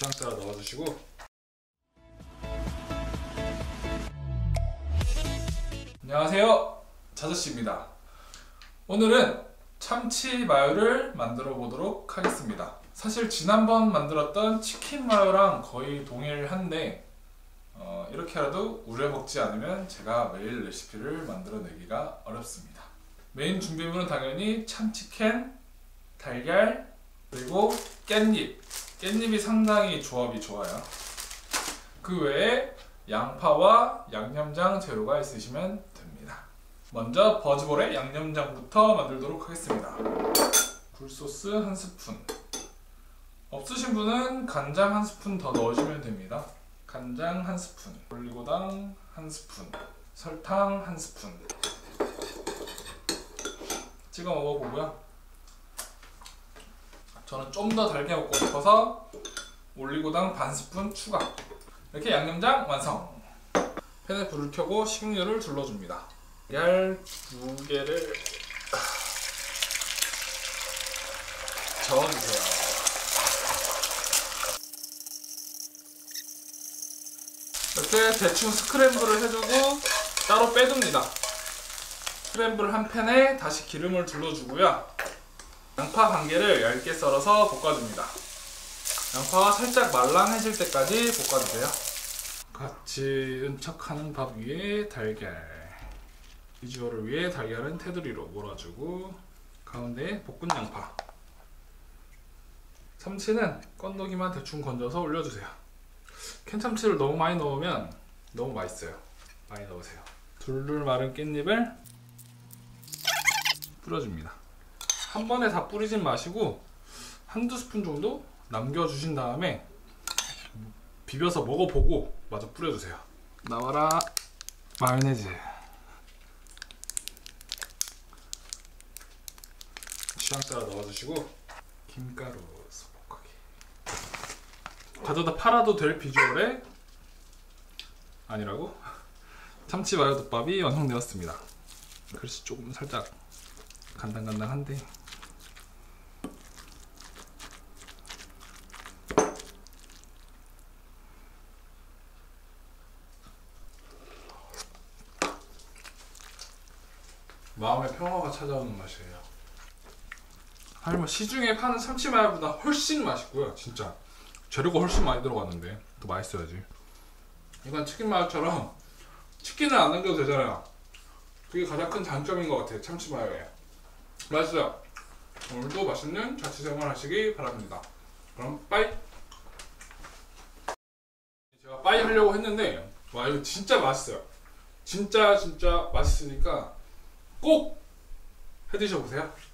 취향 따라 넣어주시고, 안녕하세요, 자저씨입니다. 오늘은 참치 마요를 만들어 보도록 하겠습니다. 사실 지난번 만들었던 치킨 마요랑 거의 동일한데 이렇게라도 우려먹지 않으면 제가 매일 레시피를 만들어내기가 어렵습니다. 메인 준비물은 당연히 참치캔, 달걀, 그리고 깻잎이 상당히 조합이 좋아요. 그 외에 양파와 양념장 재료가 있으시면 됩니다. 먼저 버즈볼에 양념장부터 만들도록 하겠습니다. 굴소스 1스푼, 없으신 분은 간장 1스푼 더 넣으시면 됩니다. 간장 1스푼, 올리고당 1스푼, 설탕 1스푼 찍어 먹어보고요. 저는 좀 더 달게 먹고 싶어서 올리고당 1스푼 추가. 이렇게 양념장 완성! 팬에 불을 켜고 식용유를 둘러줍니다. 달걀 2개를 저어주세요. 이렇게 대충 스크램블을 해주고 따로 빼둡니다. 스크램블 한 팬에 다시 기름을 둘러주고요. 양파 1개를 얇게 썰어서 볶아줍니다. 양파가 살짝 말랑해질 때까지 볶아주세요. 같이 은척하는 밥 위에 달걀, 비주얼을 위해 달걀은 테두리로 몰아주고 가운데에 볶은 양파, 참치는 건더기만 대충 건져서 올려주세요. 캔참치를 너무 많이 넣으면 너무 맛있어요. 많이 넣으세요. 둘둘 마른 깻잎을 뿌려줍니다. 한 번에 다 뿌리진 마시고 한두 스푼 정도 남겨주신 다음에 비벼서 먹어보고 마저 뿌려주세요. 나와라 마요네즈. 취향 따라 넣어주시고, 김가루 소복하게 가져다 팔아도 될 비주얼에 아니라고 참치 마요덮밥이 완성되었습니다. 글씨 조금 살짝 간당간당한데 마음의 평화가 찾아오는 맛이에요. 아니 뭐 시중에 파는 참치마요보다 훨씬 맛있고요. 진짜 재료가 훨씬 많이 들어갔는데 더 맛있어야지. 이건 치킨마요처럼 치킨을 안 남겨도 되잖아요. 그게 가장 큰 장점인 것 같아요, 참치마요에. 맛있어요. 오늘도 맛있는 자취생활 하시기 바랍니다. 그럼 빠이! 제가 빠이 하려고 했는데 와, 이거 진짜 맛있어요. 진짜 맛있으니까 꼭 해드셔보세요.